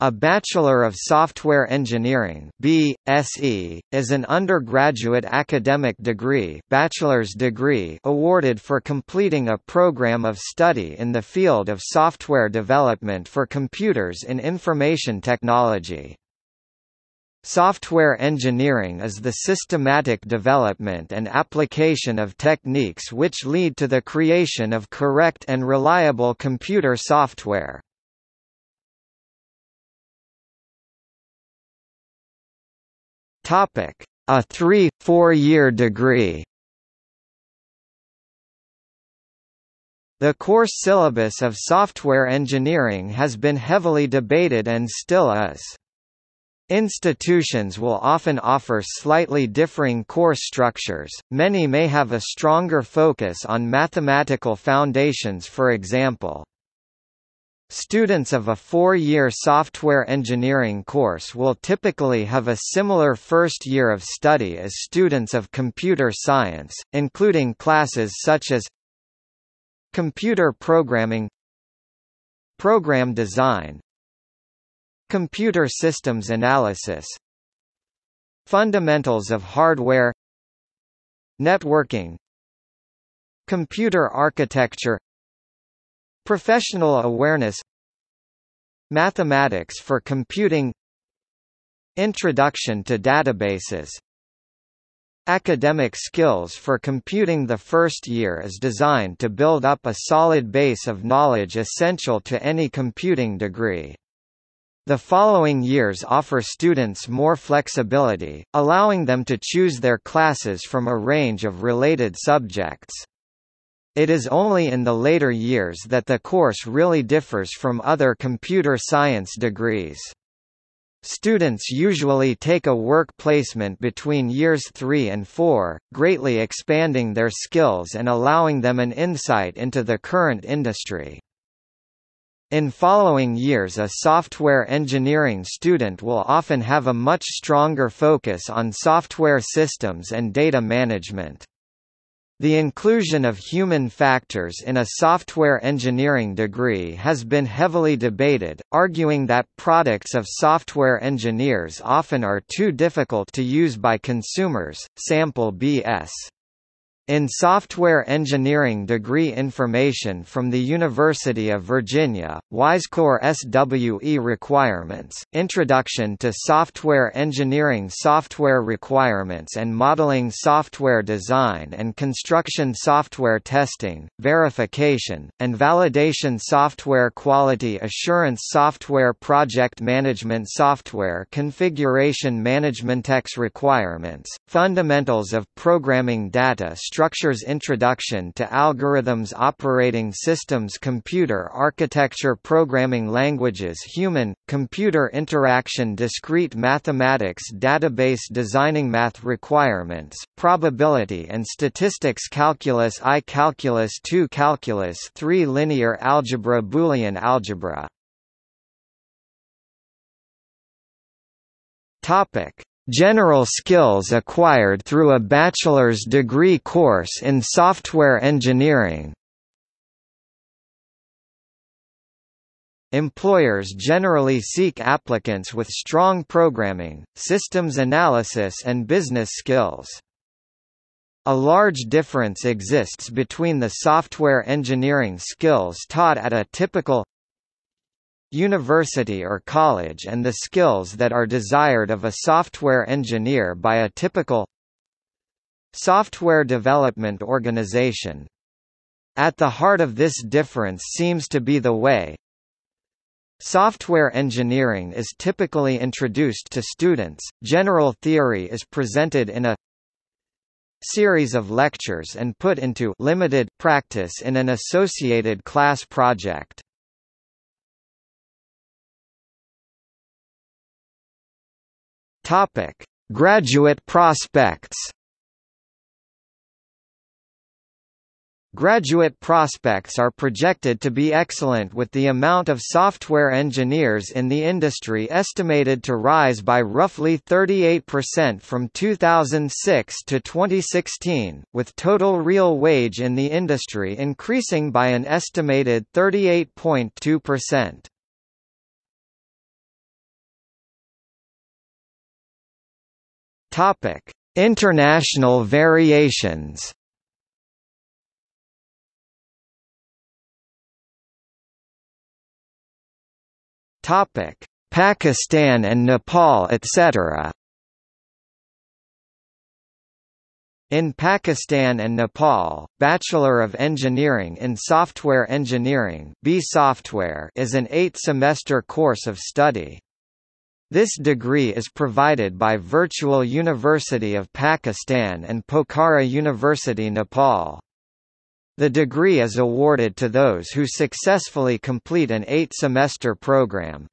A Bachelor of Software Engineering (BSE) is an undergraduate academic degree, bachelor's degree awarded for completing a program of study in the field of software development for computers in information technology. Software engineering is the systematic development and application of techniques which lead to the creation of correct and reliable computer software. A 3-4-year degree. The course syllabus of software engineering has been heavily debated and still is. Institutions will often offer slightly differing course structures. Many may have a stronger focus on mathematical foundations, for example. Students of a 4-year software engineering course will typically have a similar first year of study as students of computer science, including classes such as computer programming, program design, computer systems analysis, fundamentals of hardware, networking, computer architecture, professional awareness, mathematics for computing, introduction to databases, academic skills for computing. The first year is designed to build up a solid base of knowledge essential to any computing degree. The following years offer students more flexibility, allowing them to choose their classes from a range of related subjects. It is only in the later years that the course really differs from other computer science degrees. Students usually take a work placement between years 3 and 4, greatly expanding their skills and allowing them an insight into the current industry. In following years, a software engineering student will often have a much stronger focus on software systems and data management. The inclusion of human factors in a software engineering degree has been heavily debated, arguing that products of software engineers often are too difficult to use by consumers. Sample BS. In software engineering degree information from the University of Virginia, WISE Core SWE requirements, Introduction to Software Engineering, Software Requirements and Modeling, Software Design and Construction, Software Testing, Verification, and Validation, Software Quality Assurance, Software Project Management, Software Configuration Management. Text Requirements, Fundamentals of Programming, Data Structures, Introduction to Algorithms, Operating Systems, Computer Architecture, Programming Languages, Human Computer Interaction, Discrete Mathematics, Database Designing. Math Requirements, Probability and Statistics, Calculus I, Calculus II, Calculus III, Linear Algebra, Boolean Algebra. General skills acquired through a bachelor's degree course in software engineering. Employers generally seek applicants with strong programming, systems analysis and business skills. A large difference exists between the software engineering skills taught at a typical university or college and the skills that are desired of a software engineer by a typical software development organization. At the heart of this difference seems to be the way software engineering is typically introduced to students. General theory is presented in a series of lectures and put into limited practice in an associated class project. Topic: Graduate prospects. Graduate prospects are projected to be excellent, with the amount of software engineers in the industry estimated to rise by roughly 38% from 2006 to 2016, with total real wage in the industry increasing by an estimated 38.2%. Topic: International variations. Topic: Pakistan and Nepal, etc. In Pakistan and Nepal, Bachelor of Engineering in Software Engineering (B.Software) is an 8-semester course of study. This degree is provided by Virtual University of Pakistan and Pokhara University, Nepal. The degree is awarded to those who successfully complete an 8-semester program.